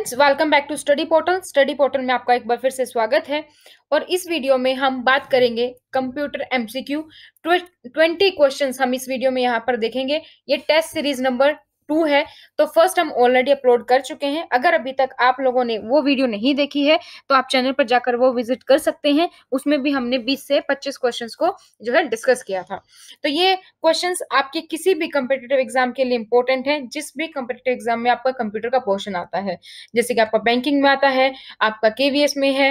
Friends, welcome back to study portal. Study portal में आपका एक बार फिर से स्वागत है और इस वीडियो में हम बात करेंगे कंप्यूटर एमसीक्यू 20 क्वेश्चंस। हम इस वीडियो में यहाँ पर देखेंगे। ये टेस्ट सीरीज नंबर 2 है, तो फर्स्ट हम ऑलरेडी अपलोड कर चुके हैं। अगर अभी तक आप लोगों ने वो वीडियो नहीं देखी है तो आप चैनल पर जाकर वो विजिट कर सकते हैं। उसमें भी हमने 20 से 25 क्वेश्चंस को जो है डिस्कस किया था। तो ये क्वेश्चंस आपके किसी भी कॉम्पिटिटिव एग्जाम के लिए इंपॉर्टेंट हैं, जिस भी कॉम्पिटिटिव एग्जाम में आपका कंप्यूटर का पोर्शन आता है, जैसे कि आपका बैंकिंग में आता है, आपका केवीएस में है,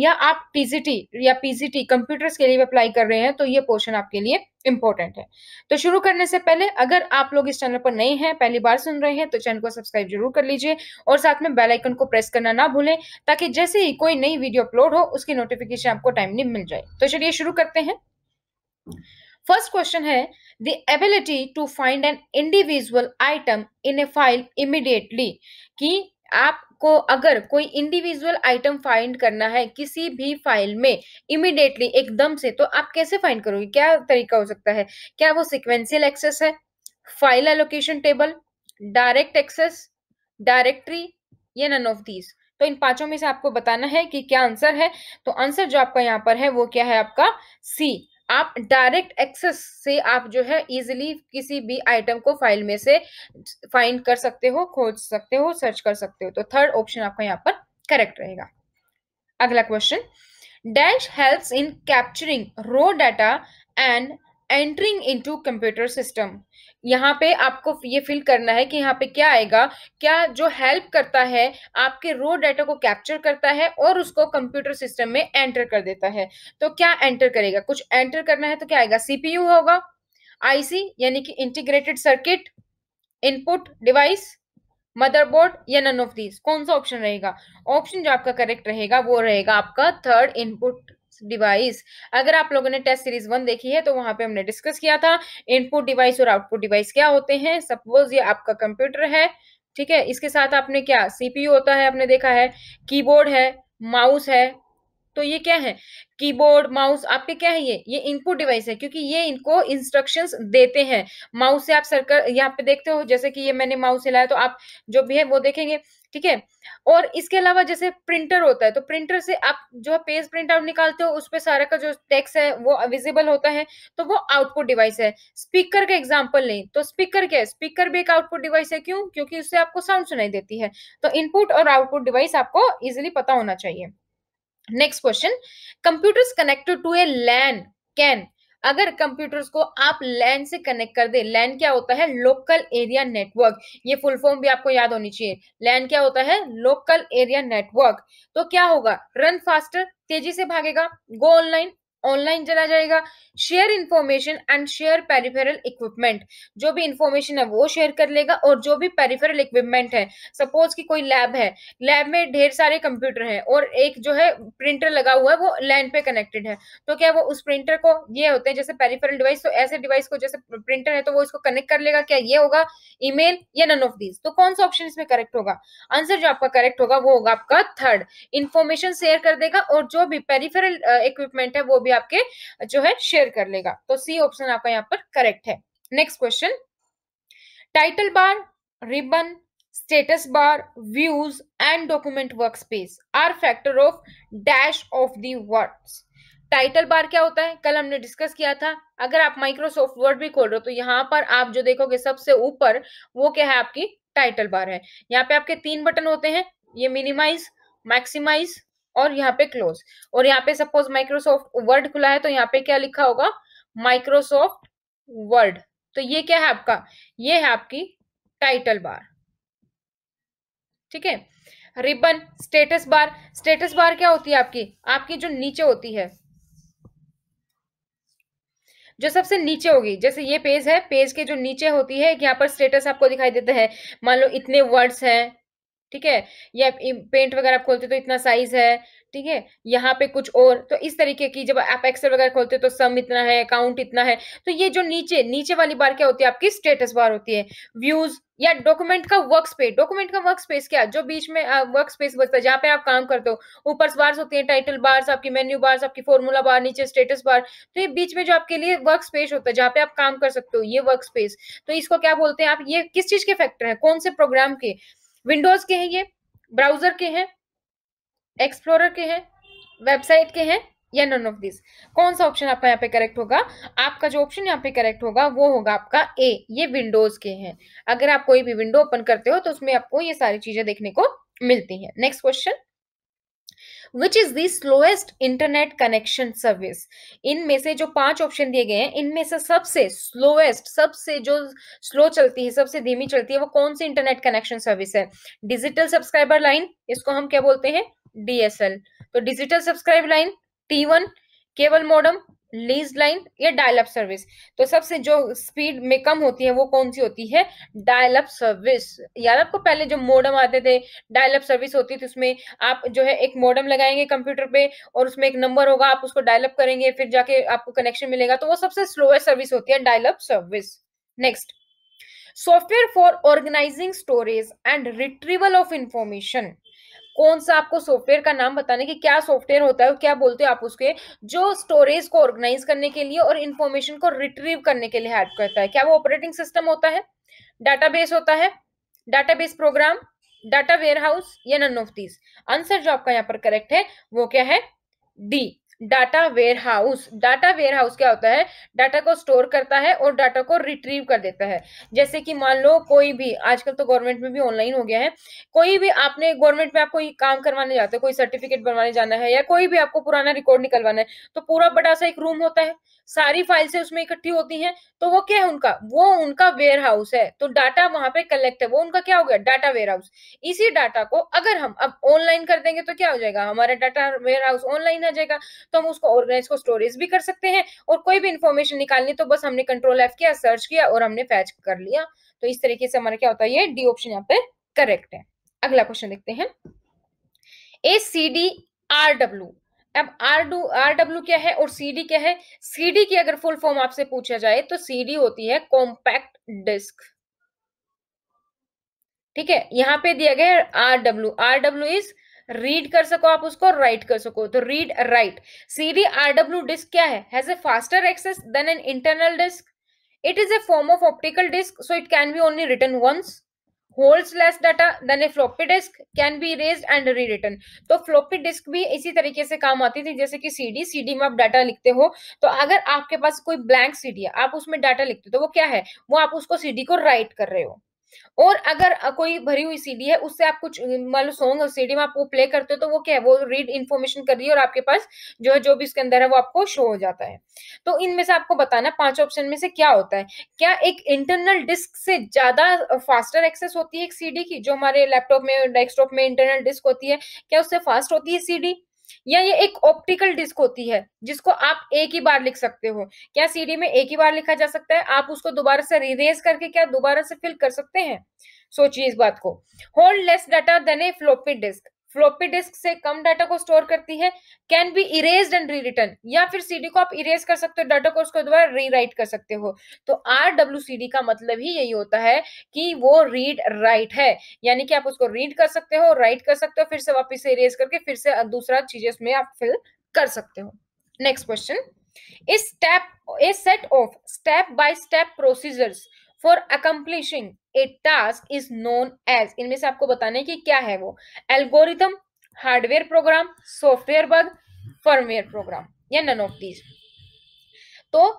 या आप टीजीटी या पीजीटी कंप्यूटर्स के लिए अप्लाई कर रहे हैं, तो ये पोर्शन आपके लिए इंपॉर्टेंट है। तो शुरू करने से पहले, अगर आप लोग इस चैनल पर नए हैं, पहली बार सुन रहे हैं, तो चैनल को सब्सक्राइब जरूर कर लीजिए और साथ में बेल आइकन को प्रेस करना ना भूलें, ताकि जैसे ही कोई नई वीडियो अपलोड हो उसकी नोटिफिकेशन आपको टाइमली मिल जाए। तो चलिए शुरू करते हैं। फर्स्ट क्वेश्चन है the ability to find an individual item in a file immediately, कि आपको अगर कोई इंडिविजुअल आइटम फाइंड करना है किसी भी फाइल में इमीडिएटली, एकदम से, तो आप कैसे फाइंड करोगे? क्या तरीका हो सकता है? क्या वो सिक्वेंशियल एक्सेस है, file allocation table, direct access, directory, या नन ऑफ दीज? तो इन पांचों में से आपको बताना है कि क्या आंसर है। तो आंसर जो आपका यहाँ पर है वो क्या है? आपका सी। आप डायरेक्ट एक्सेस से आप जो है इजिली किसी भी आइटम को फाइल में से फाइंड कर सकते हो, खोज सकते हो, सर्च कर सकते हो। तो थर्ड ऑप्शन आपका यहाँ पर करेक्ट रहेगा। अगला question, dash helps in capturing raw data and entering into computer system. यहाँ पे आपको ये फिल करना है कि यहाँ पे क्या आएगा, क्या जो हेल्प करता है आपके रॉ डाटा को कैप्चर करता है और उसको कंप्यूटर सिस्टम में एंटर कर देता है। तो क्या एंटर करेगा? कुछ एंटर करना है तो क्या आएगा? सीपीयू होगा, आईसी यानी कि integrated circuit, input device, motherboard, या नन ऑफ दीज? कौन सा ऑप्शन रहेगा? ऑप्शन जो आपका करेक्ट रहेगा वो रहेगा आपका थर्ड, इनपुट डिवाइस। अगर आप लोगों ने टेस्ट सीरीज 1 देखी है तो वहां पे हमने डिस्कस किया था इनपुट डिवाइस और आउटपुट डिवाइस क्या होते हैं। सपोज ये आपका कंप्यूटर है, ठीक है, इसके साथ आपने क्या सीपीयू होता है, आपने देखा है, कीबोर्ड है, माउस है। तो ये क्या है? कीबोर्ड, माउस आपके क्या है? ये इनपुट डिवाइस है, क्योंकि ये इनको इंस्ट्रक्शंस देते हैं। माउस से आप सर्कल यहाँ पे देखते हो, जैसे कि ये मैंने माउस हिलाया तो आप जो भी है वो देखेंगे, ठीक है। और इसके अलावा जैसे प्रिंटर होता है, तो प्रिंटर से आप जो है पेज प्रिंट आउट निकालते हो, उस पर सारा का जो टेक्स्ट है वो विजिबल होता है, तो वो आउटपुट डिवाइस है। स्पीकर का एग्जाम्पल नहीं, तो स्पीकर क्या है? स्पीकर भी एक आउटपुट डिवाइस है। क्यों? क्योंकि उससे आपको साउंड सुनाई देती है। तो इनपुट और आउटपुट डिवाइस आपको इजिली पता होना चाहिए। Next question, computers connected to a LAN can, अगर कंप्यूटर्स को आप लैन से कनेक्ट कर दे। लैन क्या होता है? Local area network. ये फुल फॉर्म भी आपको याद होनी चाहिए। लैन क्या होता है? Local area network. तो क्या होगा? रन फास्टर, तेजी से भागेगा, गो ऑनलाइन, ऑनलाइन चला जाएगा, share information and share peripheral equipment. जो भी इंफॉर्मेशन है वो शेयर कर लेगा और जो भी पेरिफेरल इक्विपमेंट है, सपोज कि कोई लैब है, लैब में ढेर सारे कंप्यूटर हैं और एक जो है प्रिंटर लगा हुआ है वो लैन पे कनेक्टेड है, तो क्या वो उस प्रिंटर को, ये होते हैं जैसे पेरिफेरल डिवाइस, तो ऐसे डिवाइस को जैसे प्रिंटर है तो वो इसको कनेक्ट कर लेगा। क्या ये होगा? ईमेल, या नन ऑफ दीज? तो कौन सा ऑप्शन इसमें करेक्ट होगा? आंसर जो आपका करेक्ट होगा वो होगा आपका थर्ड, इंफॉर्मेशन शेयर कर देगा और जो भी पेरिफेरल इक्विपमेंट है वो भी आपके जो है शेयर कर लेगा। तो सी ऑप्शन आपका यहाँ पर करेक्ट है। Next question, title bar, ribbon, status bar, views and document workspace are factor of dash of the words. Title bar क्या होता है? कल हमने डिस्कस किया था। अगर आप माइक्रोसॉफ्ट वर्ड भी खोल रहे हो तो यहाँ पर आप जो देखोगे सबसे ऊपर वो क्या है? आपकी टाइटल बार है। यहाँ पे आपके 3 बटन होते हैं, ये मिनिमाइज, मैक्सिमाइज और यहाँ पे क्लोज। और यहाँ पे सपोज माइक्रोसॉफ्ट वर्ड खुला है तो यहाँ पे क्या लिखा होगा? Microsoft Word. तो ये क्या है आपका? ये है आपकी टाइटल बार, ठीक है। Ribbon, status bar, status bar क्या होती है आपकी? आपकी जो नीचे होती है, जो सबसे नीचे होगी, जैसे ये पेज है, पेज के जो नीचे होती है यहाँ पर स्टेटस आपको दिखाई देता है। मान लो इतने वर्ड्स हैं, ठीक है, या पेंट वगैरह आप खोलते तो इतना साइज है, ठीक है, यहाँ पे कुछ और। तो इस तरीके की जब आप एक्सेल वगैरह खोलते तो सम इतना है, काउंट इतना है। तो ये जो नीचे वाली बार क्या होती है? आपकी स्टेटस बार होती है। व्यूज या डॉक्यूमेंट का वर्क स्पेस, डॉक्यूमेंट का वर्क स्पेस क्या? जो बीच में वर्क स्पेस बचता है, जहाँ पे आप काम करते हो। ऊपर बार्स होती है, टाइटल बार्स, आपकी मेन्यू बार्स, आपकी फॉर्मूला बार, नीचे स्टेटस बार। तो ये बीच में जो आपके लिए वर्क स्पेस होता है जहाँ पे आप काम कर सकते हो, ये वर्क स्पेस। तो इसको क्या बोलते हैं आप? ये किस चीज के फैक्टर है? कौन से प्रोग्राम के? विंडोज के हैं ये, ब्राउजर के हैं, एक्सप्लोरर के हैं, वेबसाइट के हैं या नन ऑफ दिस। कौन सा ऑप्शन आपका यहाँ पे करेक्ट होगा? आपका जो ऑप्शन यहाँ पे करेक्ट होगा वो होगा आपका ए, ये विंडोज के हैं। अगर आप कोई भी विंडो ओपन करते हो तो उसमें आपको ये सारी चीजें देखने को मिलती हैं। Next question, Which is the slowest internet connection service? इनमें से जो 5 ऑप्शन दिए गए हैं इनमें से सबसे स्लोएस्ट, सबसे जो स्लो चलती है, सबसे धीमी चलती है वो कौन सी इंटरनेट कनेक्शन सर्विस है? डिजिटल सब्सक्राइबर लाइन, इसको हम क्या बोलते हैं? डीएसएल। तो digital subscribe line, T1, cable modem, lease line या डायल अप सर्विस। तो सबसे जो स्पीड में कम होती है वो कौन सी होती है? Dial up service. यार आपको पहले जो मॉडम आते थे, डायल अप सर्विस होती थी, उसमें आप जो है एक मॉडम लगाएंगे कंप्यूटर पे और उसमें एक नंबर होगा, आप उसको डायल अप करेंगे, फिर जाके आपको कनेक्शन मिलेगा। तो वो सबसे स्लोएस्ट सर्विस होती है dial up service. Next, software for organising storage and retrieval of information. कौन सा आपको सॉफ्टवेयर का नाम बताने कि क्या सॉफ्टवेयर होता है, क्या बोलते हो आप उसके, जो स्टोरेज को ऑर्गेनाइज करने के लिए और इंफॉर्मेशन को रिट्रीव करने के लिए हेल्प करता है? क्या वो ऑपरेटिंग सिस्टम होता है, डाटाबेस होता है, डाटाबेस प्रोग्राम, डाटा वेयरहाउस या नन ऑफ दीज? आंसर जो आपका यहाँ पर करेक्ट है वो क्या है? D, data warehouse. Data warehouse क्या होता है? डाटा को स्टोर करता है और डाटा को रिट्रीव कर देता है। जैसे कि मान लो कोई भी, आजकल तो गवर्नमेंट में भी ऑनलाइन हो गया है, कोई भी आपने गवर्नमेंट में आपको काम करवाने जाते हो, कोई सर्टिफिकेट बनवाने जाना है या कोई भी आपको पुराना रिकॉर्ड निकलवाना है, तो पूरा बड़ा सा एक रूम होता है, सारी फाइल्स उसमें इकट्ठी होती हैं, तो वो क्या है उनका? वो उनका वेयरहाउस है। तो डाटा वहां पे कलेक्ट है, वो उनका क्या हो गया? Data warehouse. इसी डाटा को अगर हम अब ऑनलाइन कर देंगे तो क्या हो जाएगा? हमारा डाटा वेयरहाउस ऑनलाइन आ जाएगा, तो हम उसको ऑर्गेनाइज को स्टोरेज भी कर सकते हैं और कोई भी इंफॉर्मेशन निकालनी तो बस हमने कंट्रोल एफ किया, सर्च किया और हमने फैच कर लिया। तो इस तरीके से हमारा क्या होता है? ये डी ऑप्शन यहाँ पे करेक्ट है। अगला क्वेश्चन देखते हैं, ACD RW। अब RW क्या है और CD क्या है? CD की अगर फुल फॉर्म आपसे पूछा जाए तो CD होती है कॉम्पैक्ट डिस्क, ठीक है। यहाँ पे दिया गया है RW इज रीड कर सको आप उसको, राइट कर सको, तो read write. CD RW disc क्या है? Has a faster access than an internal disk, it is a form of optical disc, so it can be only written once, holds less data than a floppy disk, can be erased and rewritten. तो floppy disk भी इसी तरीके से काम आती थी जैसे कि CD में आप डाटा लिखते हो, तो अगर आपके पास कोई ब्लैंक CD है, आप उसमें डाटा लिखते हो, तो वो क्या है? वो आप उसको CD को राइट कर रहे हो। और अगर कोई भरी हुई CD है, उससे आप कुछ मान लो सॉन्ग और CD में आप वो प्ले करते हो, तो वो क्या है? वो रीड इन्फॉर्मेशन कर रही है और आपके पास जो है जो भी उसके अंदर है वो आपको शो हो जाता है। तो इनमें से आपको बताना 5 ऑप्शन में से क्या होता है। क्या एक इंटरनल डिस्क से ज्यादा फास्टर एक्सेस होती है एक CD की, जो हमारे लैपटॉप में, डेस्कटॉप में इंटरनल डिस्क होती है, क्या उससे फास्ट होती है CD? या ये एक ऑप्टिकल डिस्क होती है जिसको आप एक ही बार लिख सकते हो? क्या CD में एक ही बार लिखा जा सकता है? आप उसको दोबारा से रिरेज करके क्या दोबारा से फिल कर सकते हैं? सोचिए इस बात को। Hold less data than a floppy disk, floppy disk से कम डाटा को स्टोर करती है। Can be erased and rewritten, या फिर CD को आप इरेज कर सकते हो, डाटा को उसको दोबारा रीराइट कर सकते हो। तो RW CD का मतलब ही यही होता है कि वो रीड राइट है, यानी कि आप उसको रीड कर सकते हो, राइट कर सकते हो, फिर से वापस से इरेज करके फिर से दूसरा चीजें उसमें आप फिल कर सकते हो। Next question, a set of step by step procedures for accomplishing a task is known as. इनमें से आपको बताना है कि क्या है वो? Algorithm, hardware program, software bug, firmware program या नन ऑफ दीज। तो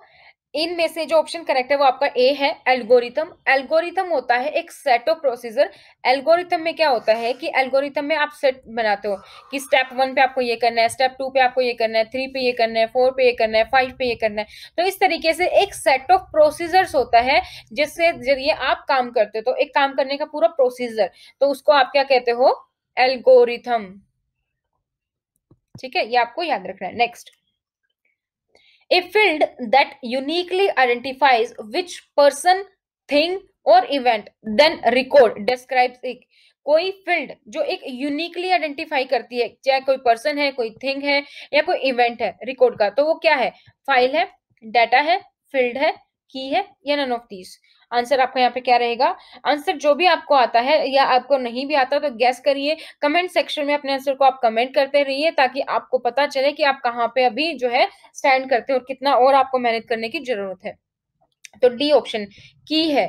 इनमें से जो ऑप्शन करेक्ट है वो आपका ए है, एल्गोरिथम। एल्गोरिथम होता है एक सेट ऑफ प्रोसीजर। एल्गोरिथम में क्या होता है कि एल्गोरिथम में आप सेट बनाते हो कि स्टेप 1 पे आपको ये करना है, स्टेप 2 पे आपको ये करना है, 3 पे ये करना है, 4 पे ये करना है, 5 पे ये करना है। तो इस तरीके से एक सेट ऑफ प्रोसीजर्स होता है जिससे जरिए आप काम करते हो। तो एक काम करने का पूरा प्रोसीजर, तो उसको आप क्या कहते हो? एल्गोरिथम, ठीक है, ये आपको याद रखना है। Next, A field that uniquely identifies which person, thing or event, then record, describes it. कोई फील्ड जो एक यूनिकली आइडेंटिफाई करती है, चाहे कोई पर्सन है, कोई थिंग है या कोई इवेंट है, रिकॉर्ड का, तो वो क्या है? फाइल है, डाटा है, फील्ड है, की है या नन ऑफ दीज। आंसर आपका यहाँ पे क्या रहेगा? आंसर जो भी आपको आता है या आपको नहीं भी आता तो गैस करिए, कमेंट सेक्शन में अपने आंसर को आप कमेंट करते रहिए ताकि आपको पता चले कि आप कहाँ पे अभी जो है स्टैंड करते हो और कितना और आपको मेहनत करने की जरूरत है। तो डी ऑप्शन की है,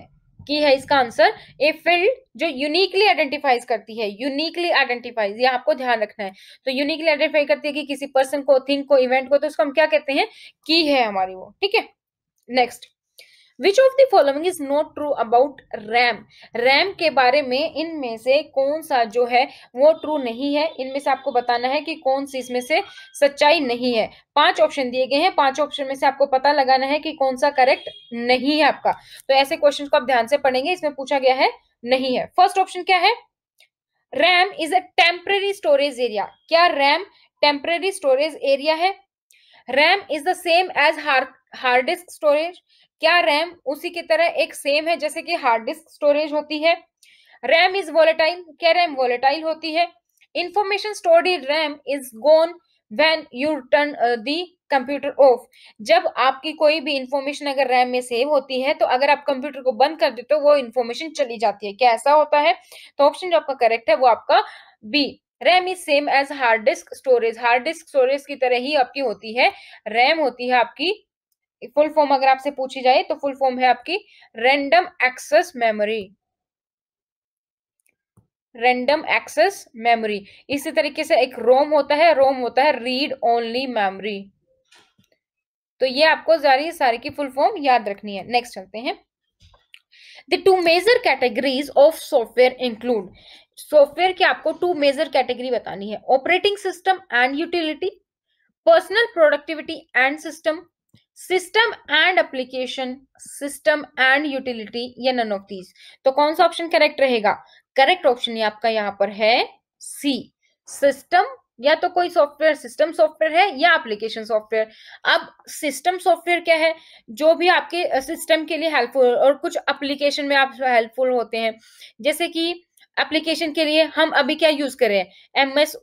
की है इसका आंसर ए फील्ड जो यूनिकली आइडेंटिफाइज करती है, यूनिकली आइडेंटिफाइज, ये आपको ध्यान रखना है। तो यूनिकली आइडेंटिफाई करती है कि किसी पर्सन को, थिंग को, इवेंट को, तो उसको हम क्या कहते हैं, की है हमारी वो। ठीक है, next, Which of the following is not true about RAM? RAM के बारे में इनमें से कौन सा जो है वो ट्रू नहीं है, इनमें से आपको बताना है कि कौन सी इसमें से सच्चाई नहीं है। 5 ऑप्शन दिए गए हैं, 5 ऑप्शन में से आपको पता लगाना है कि कौन सा करेक्ट नहीं है आपका। तो ऐसे क्वेश्चन को आप ध्यान से पढ़ेंगे, इसमें पूछा गया है नहीं है। फर्स्ट ऑप्शन क्या है, RAM is a temporary storage area. क्या RAM टेम्परेरी स्टोरेज एरिया है? RAM is the same as hard disk storage. क्या रैम उसी की तरह एक सेम है जैसे कि हार्ड डिस्क स्टोरेज होती है? RAM is volatile. क्या रैम वोलेटाइल होती है? Information stored in RAM is gone when you turn the computer off. जब आपकी कोई भी इंफॉर्मेशन अगर रैम में सेव होती है तो अगर आप कंप्यूटर को बंद कर देते हो वो इंफॉर्मेशन चली जाती है। क्या ऐसा होता है? तो ऑप्शन जो आपका करेक्ट है वो आपका B, RAM is same as hard disk storage. Hard disk storage की तरह ही आपकी होती है रैम, होती है आपकी, फुल फॉर्म अगर आपसे पूछी जाए तो फुल फॉर्म है आपकी random access memory, random access memory. इसी तरीके से एक रोम होता है, रोम होता है रीड ओनली मेमोरी। तो ये आपको सारी की फुल फॉर्म याद रखनी है। नेक्स्ट चलते हैं, the two major categories of software include. Software की आपको 2 मेजर कैटेगरी बतानी है, operating system and utility, personal productivity and system, system and application, system and utility, या नन ऑफ दीज। तो कौन सा ऑप्शन करेक्ट रहेगा? करेक्ट ऑप्शन आपका यहाँ पर है सी, सिस्टम। या तो कोई सॉफ्टवेयर सिस्टम सॉफ्टवेयर है या एप्लीकेशन सॉफ्टवेयर। अब सिस्टम सॉफ्टवेयर क्या है? जो भी आपके सिस्टम के लिए हेल्पफुल, और कुछ एप्लीकेशन में आप हेल्पफुल होते हैं। जैसे कि एप्लीकेशन के लिए हम अभी क्या यूज कर रहे हैं, एमएस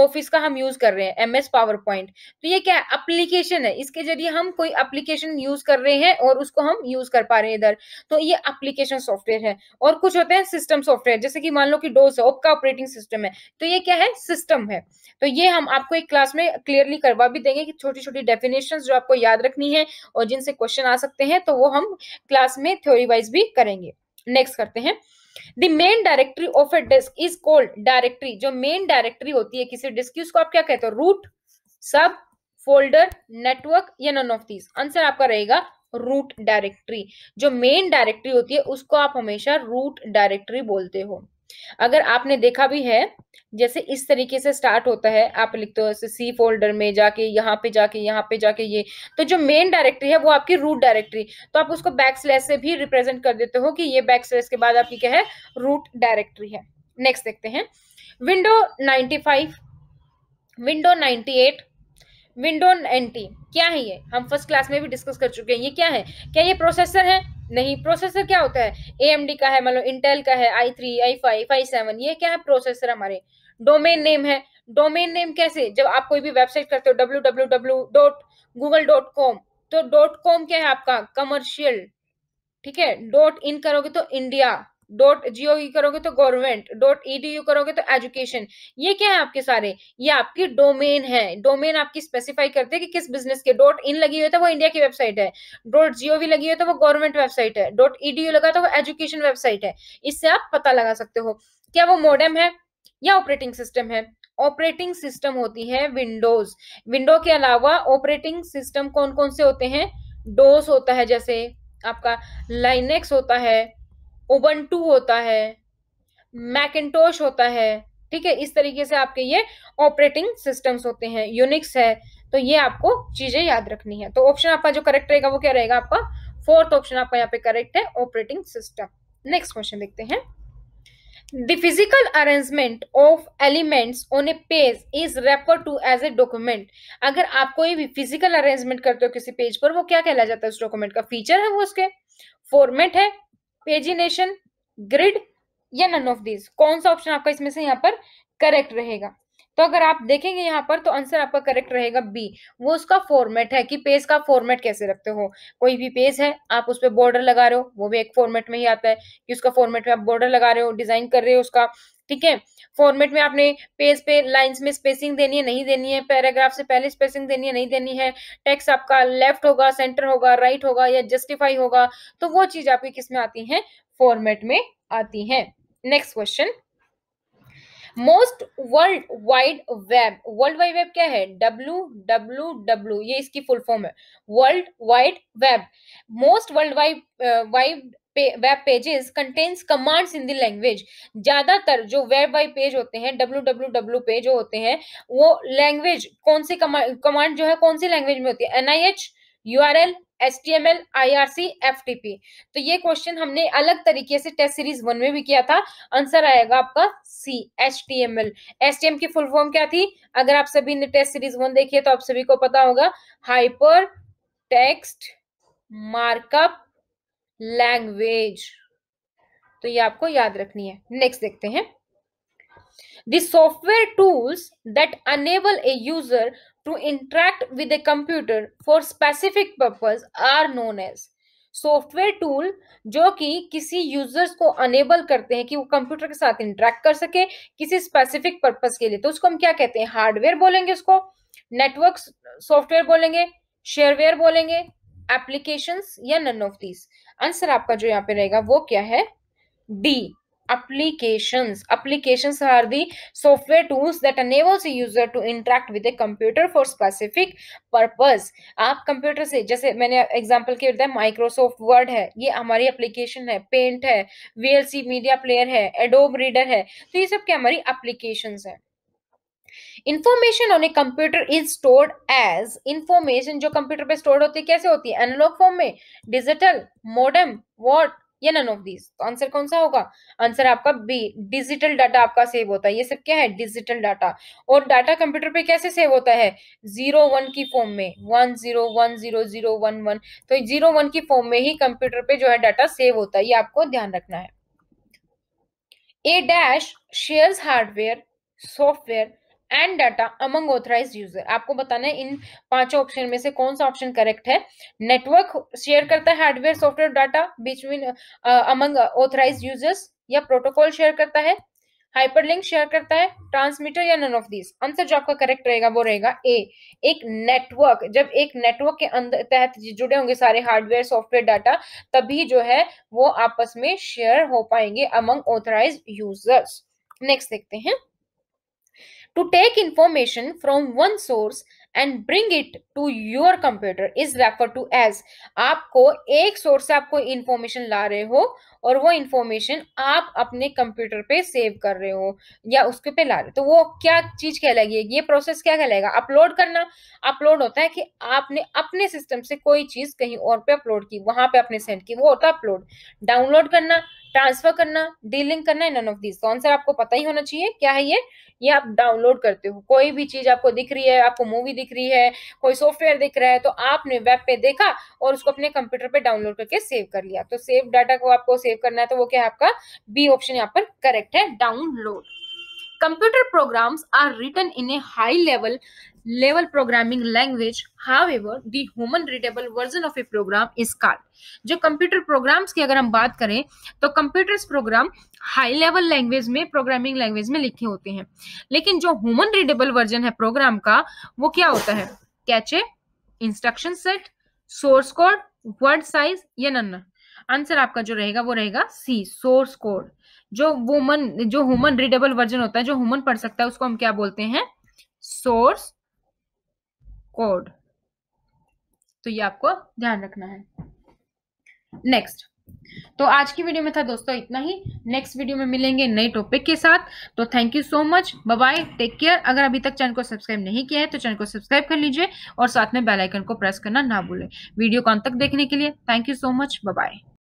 ऑफिस का हम यूज कर रहे हैं, एमएस पावर पॉइंट। तो ये क्या है, एप्लीकेशन है। इसके जरिए हम कोई एप्लीकेशन यूज कर रहे हैं और उसको हम यूज कर पा रहे हैं इधर, तो ये एप्लीकेशन सॉफ्टवेयर है। और कुछ होते हैं सिस्टम सॉफ्टवेयर, जैसे कि मान लो कि डोज है, आपका ऑपरेटिंग सिस्टम है, तो ये क्या है, सिस्टम है। तो ये हम आपको एक क्लास में क्लियरली करवा भी देंगे कि छोटी छोटी डेफिनेशन जो आपको याद रखनी है और जिनसे क्वेश्चन आ सकते हैं, तो वो हम क्लास में थ्योरी वाइज भी करेंगे। नेक्स्ट करते हैं, The main directory of a disk is called directory। जो main directory होती है किसी disk की, उसको आप क्या कहते हो, root, sub, folder, network, या none of these। आंसर आपका रहेगा root directory। जो main directory होती है उसको आप हमेशा root directory बोलते हो। अगर आपने देखा भी है, जैसे इस तरीके से स्टार्ट होता है, आप लिखते हो सी फोल्डर में जाके, यहाँ पे जाके, यहाँ पे जाके, ये तो जो मेन डायरेक्टरी है वो आपकी रूट डायरेक्टरी। तो आप उसको बैकस्लैश से भी रिप्रेजेंट कर देते हो कि ये बैकस्लैश के बाद आपकी क्या है, रूट डायरेक्टरी है। नेक्स्ट देखते हैं, विंडो 95, विंडो 98, विंडो 90 क्या है ये? हम फर्स्ट क्लास में भी डिस्कस कर चुके हैं। ये क्या है? क्या ये प्रोसेसर है? नहीं। प्रोसेसर क्या होता है? AMD का है, मतलब इंटेल का है, i3, i5, i7, ये क्या है, प्रोसेसर। हमारे डोमेन नेम है। डोमेन नेम कैसे? जब आप कोई भी वेबसाइट करते हो www.google.com, तो .com क्या है आपका, कमर्शियल। ठीक है, .in करोगे तो इंडिया, .gov करोगे तो गवर्नमेंट, .edu करोगे तो एजुकेशन। ये क्या है आपके सारे, ये आपकी डोमेन है। डोमेन आपकी स्पेसिफाई करते हैं कि किस बिजनेस के। .in लगी हुई है तो वो इंडिया की वेबसाइट है, .gov लगी हुई है तो वो गवर्नमेंट वेबसाइट है, .edu लगा तो वो एजुकेशन वेबसाइट है। इससे आप पता लगा सकते हो क्या वो मॉडेम है या ऑपरेटिंग सिस्टम है। ऑपरेटिंग सिस्टम होती है विंडोज। विंडो के अलावा ऑपरेटिंग सिस्टम कौन कौन से होते हैं? डोस होता है, जैसे आपका लाइनेक्स होता है, उबंटू होता है, मैकिंटोश होता है। ठीक है, इस तरीके से आपके ये ऑपरेटिंग सिस्टम्स होते हैं, यूनिक्स है। तो ये आपको चीजें याद रखनी है। तो ऑप्शन आपका जो करेक्ट रहेगा वो क्या रहेगा आपका, फोर्थ ऑप्शन आपका यहाँ पे करेक्ट है, ऑपरेटिंग सिस्टम। नेक्स्ट क्वेश्चन देखते हैं, The physical arrangement of elements on a page is referred to as a document। अगर आप कोई भी फिजिकल अरेंजमेंट करते हो किसी पेज पर, वो क्या कहला जाता है? उस डॉक्यूमेंट का फीचर है, वो उसके फॉर्मेट है, पेजिनेशन, ग्रिड, या नन ऑफ दीज। कौन सा ऑप्शन आपका इसमें से यहाँ पर करेक्ट रहेगा? तो अगर आप देखेंगे यहाँ पर तो आंसर आपका करेक्ट रहेगा बी। वो उसका फॉर्मेट है कि पेज का फॉर्मेट कैसे रखते हो। कोई भी पेज है आप उस पर बॉर्डर लगा रहे हो, वो भी एक फॉर्मेट में ही आता है कि उसका फॉर्मेट में आप बॉर्डर लगा रहे हो, डिजाइन कर रहे हो उसका, ठीक है। फॉर्मेट में आपने पेज पे लाइंस में स्पेसिंग देनी है नहीं देनी है, पैराग्राफ से पहले स्पेसिंग देनी है नहीं देनी है, टेक्स्ट आपका लेफ्ट होगा, सेंटर होगा, राइट होगा या जस्टिफाई होगा, तो वो चीज आपकी किस में आती है, फॉर्मेट में आती है। Next question, most world wide web क्या है, WWW, ये इसकी फुल फॉर्म है, world wide web. Most world wide web pages contains commands in the language. ज्यादातर जो वेब वाइड पेज होते हैं, WWW पेज जो होते हैं, वो लैंग्वेज कौन सी कमांड जो है कौन सी लैंग्वेज में होती है, NIH, URL, HTML, IRC, FTP। तो ये क्वेश्चन हमने अलग तरीके से टेस्ट सीरीज 1 में भी किया था। आंसर आएगा आपका C, HTML। HTML की फुल फॉर्म क्या थी, अगर आप सभी ने टेस्ट सीरीज 1 देखी है तो आप सभी को पता होगा, हाइपर टेक्स्ट मार्कअप लैंग्वेज। तो ये आपको याद रखनी है। नेक्स्ट देखते हैं, the software tools that enable a user to interact with a computer for specific purpose are known as। Software tool जो कि किसी यूजर्स को अनेबल करते हैं कि वो कंप्यूटर के साथ इंटरेक्ट कर सके किसी स्पेसिफिक पर्पस के लिए, तो उसको हम क्या कहते हैं, हार्डवेयर बोलेंगे, उसको नेटवर्क सॉफ्टवेयर बोलेंगे, शेयरवेयर बोलेंगे, एप्लीकेशंस या नन ऑफ दीज। आंसर आपका जो यहाँ पे रहेगा वो क्या है, D, applications। applications are the software tools that enables a user to interact with a computer for specific purpose। आप कंप्यूटर से, जैसे मैंने एग्जाम्पल के बताया, माइक्रोसॉफ्ट वर्ड है, ये हमारी एप्लीकेशन है, पेंट है, VLC मीडिया प्लेयर है, एडोब रीडर है, तो ये सब क्या हमारी एप्लीकेशंस है। Information on a computer is stored as, information जो कंप्यूटर पे स्टोर्ड होती है कैसे होती है, एनालॉग फॉर्म में, डिजिटल, मॉडेम, वॉट या नन ऑफ दीज। तो आंसर कौन सा होगा, आंसर आपका बी, डिजिटल डाटा आपका सेव होता है। ये सब क्या है, डिजिटल डाटा। और डाटा कंप्यूटर पे कैसे सेव होता है, 01 की फॉर्म में, 10100011, तो 01 की फॉर्म में ही कंप्यूटर पे जो है डाटा सेव होता है, ये आपको ध्यान रखना है। ए dash shares hardware, software and data among authorised user. आपको बताना है इन पांचों ऑप्शन में से कौन सा ऑप्शन करेक्ट है। नेटवर्क शेयर करता है hardware software data between among authorised users, या प्रोटोकॉल शेयर करता है, हाइपरलिंक शेयर करता है, ट्रांसमीटर या नन ऑफ दीज। आंसर जो आपका करेक्ट रहेगा वो रहेगा ए, एक नेटवर्क। जब एक नेटवर्क के अंदर तहत जुड़े होंगे सारे हार्डवेयर सॉफ्टवेयर डाटा, तभी जो है वो आपस में शेयर हो पाएंगे अमंग ऑथराइज्ड यूजर्स। नेक्स्ट देखते हैं, To take information from one source and bring it to your computer is referred to as। आपको एक सोर्स से आपको इंफॉर्मेशन ला रहे हो और वो इंफॉर्मेशन आप अपने कंप्यूटर पे सेव कर रहे हो या उसके पे ला रहे हो, तो वो क्या चीज कहलाएगी, ये प्रोसेस क्या कहलाएगा, अपलोड करना। अपलोड होता है कि आपने अपने सिस्टम से कोई चीज कहीं और पे अपलोड की, वहां पे आपने सेंड की, वो होता है अपलोड। डाउनलोड करना, ट्रांसफर करना, डीलिंग करना, नन ऑफ दीज। तो आंसर आपको पता ही होना चाहिए क्या है, ये आप डाउनलोड करते हो। कोई भी चीज आपको दिख रही है, आपको मूवी दिख रही है, कोई सॉफ्टवेयर दिख रहा है, तो आपने वेब पे देखा और उसको अपने कंप्यूटर पे डाउनलोड करके सेव कर लिया। तो सेव डाटा को आपको सेव करना है, तो वो क्या है आपका बी ऑप्शन यहाँ पर करेक्ट है, download. Computer programs are written in a high level programming language, however the human readable version of a program is called. जो कंप्यूटर प्रोग्राम्स की अगर हम बात करें तो computers program high level language में, प्रोग्रामिंग लैंग्वेज में लिखे होते हैं, लेकिन जो ह्यूमन रीडेबल वर्जन है प्रोग्राम का वो क्या होता है, cache, instruction set, source code, word size या नन। आंसर आपका जो रहेगा वो रहेगा सी, सोर्स कोड। जो ह्यूमन रीडेबल वर्जन होता है, जो ह्यूमन पढ़ सकता है, उसको हम क्या बोलते हैं, सोर्स कोड। तो ये आपको ध्यान रखना है। नेक्स्ट, तो आज की वीडियो में था दोस्तों इतना ही। नेक्स्ट वीडियो में मिलेंगे नए टॉपिक के साथ। तो thank you so much, bye bye, take care. अगर अभी तक चैनल को सब्सक्राइब नहीं किया है तो चैनल को सब्सक्राइब कर लीजिए और साथ में बेल आइकन को प्रेस करना ना भूलें। वीडियो को अंत तक देखने के लिए thank you so much, bye bye.